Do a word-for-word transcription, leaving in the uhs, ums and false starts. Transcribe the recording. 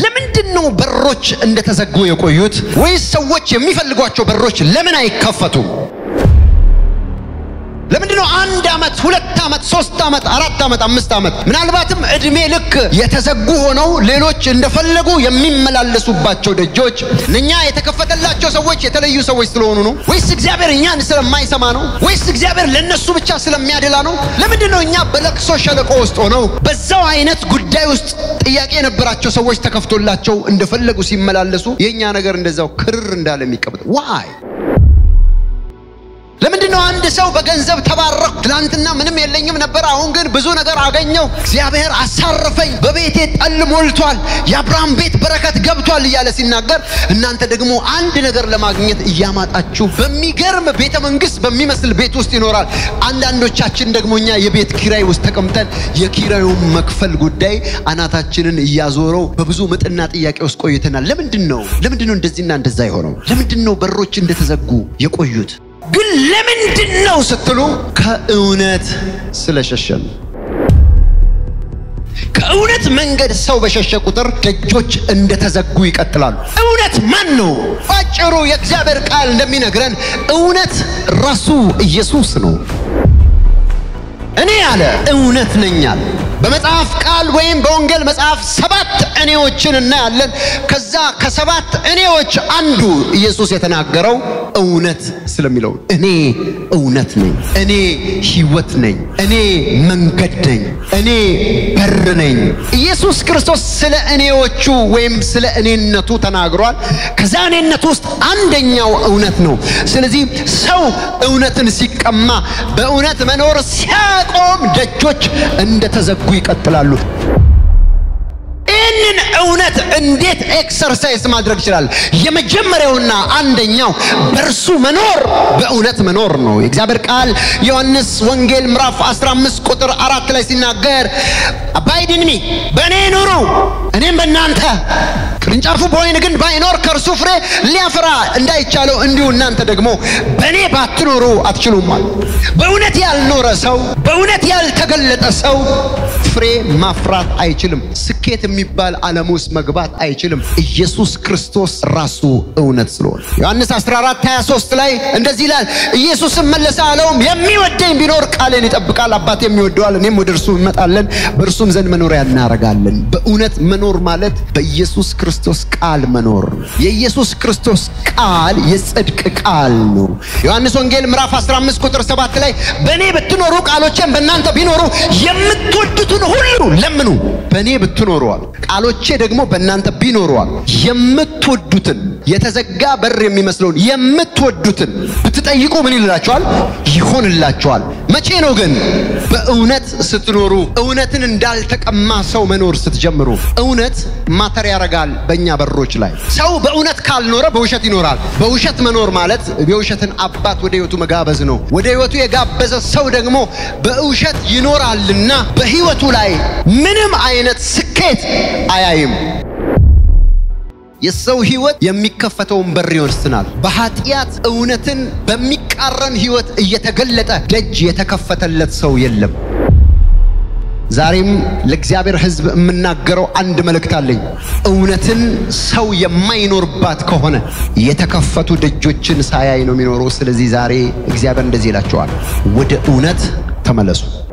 لمندنو بروش عند تزقو يقويوت ويسووش يميفلقواتشو بروش لمن هيكفتو لمندنو عند عمت هلت عمت سوست عمت عرات عمت عمست عمت من عالباتم ادمي لك يتزقوهنو ليلوش اندفلقو يميمل اللسوباتشو دجوج ننيا يتكفت اللاتشو سووش يتليو سووش تلونونو ويس اكزابير نيا نسلم ما يسمانو ويس اكزابير لنسو بچا سلم ميادلانو لمندنو نيا بلق سوشال قوستونو بزاو عينت قدايوست ياكي نبراتشو سووش تكفتو اللاتشو اندفلقو سيمل اللسو ينيا نغر اندزاو كرر اندالمي كبت واي لمندنو عند سو بجنزب تبارك لانتنا من ميلني من براهونجن بزونا قرع جنيو زيابهر عسر في ببيت تقلم والتوال يا برام بيت بركة جبتوال يالس النجار إن أنت دقمو عند نجار لما جنيت يامات أشوف بمي جرم بيت منجس بمي مثل بيت وستينورال عند عنده تشين دقمونيا يبيت كراي وستكمتن يكيراي ومكفل قداي أنا تشين يازورو ببزومة النات إياك أسقيتنا لمندنو لمندنو دزينا دزايهرو لمندنو بروتشين دتزقو يقويد قل لمن دنو ستلو كأونات سلاششن كأونات من قد سو بشاشة قطر كجوج اند تزقويك اتلال اونات منو فاجرو يكزابر قال لمن اقران اونات رسو يسوس نو اني على اونات ننيال بمتعاف قال وين بونجل متعاف سبات اني وچن نالن كذا كسبات اني وچ اندو يسوس يتناقرو أونت سلام يلون أني أونتني أني حيوتني أني منقدني أني برني يسوس كريستوس سلأني وتشو ويم سلأني النتو تناقرال كزاني النتوست عندني وأونتنو سلذي سو أونتن سيك أما بأونت منور سياقهم دجوج عند تزقويك أطلالو إن أونت عندت إكسرسايز ما أدرك شلال يوم جمرهنا عندنا برسو منور بأونت منور نو إكزابر قال يونس وانجيل مراف أسرام مسكوتر أرات لسنا غير أبايدني بني نورو أنا بنانته كرنج أفو بوين عند باي نور كرسوفرة ليافرا عندي تشالو عنديو نانته دعمو بني باتنورو أتشلو مال بأونت يال نور أساو بأونت يال تقلت أساو فري مفرات أيشلم سكيت ميبال على موس مقبات أيشلم يسوع كريستوس راسو أونت سلول يوحنا ساسرارات تاسوس تلاي عند زيلال يسوع ملسا عليهم يمي ودين بنور كالين تبقى على باتي ميودوال نيم ودرسون متعلن برسوم زين منوري النار قالن بأونت منور مالت بيسوع كريستوس قال منور يسوع كريستوس قال يصدق قال نو يوحنا سونجيل مراف خمسة عشر كتر سبعة تلاي بني بتنورو قالوا كم بنانتا بينورو يمتودتون هلو لمنو بني بتنورو قالوا كده دغمو بنانتا بينورو يمتودتون يتزغى بر يميመስلون يمتودتون بتطيقوا من ይላቸዋል ይሆንላቸዋል መቼ ነው ግን በእውነት ስትኖሩ እውነትን እንዳልተቀማ ሰው መኖር ስትጀምሩ እውነት ማተር ያረጋል በእኛ በሮች ላይ ሰው በእውነት ካልኖረ በውሸት ይኖራል በውሸት መኖር ማለት የውሸትን አባት ወደ ህይወቱ መጋበዝ ነው ወደ ህይወቱ የጋበዘ ሰው ደግሞ በውሸት ይኖራልና በህይወቱ ላይ ምንም አይነት ስኬት አያይም የሰው ህይወት የሚከፈተውን በር ይወርስናል በኃጢያት እውነትን በሚቃረን ህይወት እየተገለጠ ደጅ የተከፈተለት ሰው የለም ዛሬም ለእግዚአብሔር ህዝብ የምናገረው አንድ መልእክት አለኝ እውነትን ሰው የማይኖርባት ከሆነ የተከፈቱ ደጆችን ሳያይ ነው የሚኖረው ስለዚህ ዛሬ እግዚአብሔር እንደዚህ ይላቸዋል ወደ እውነት ተመለሱ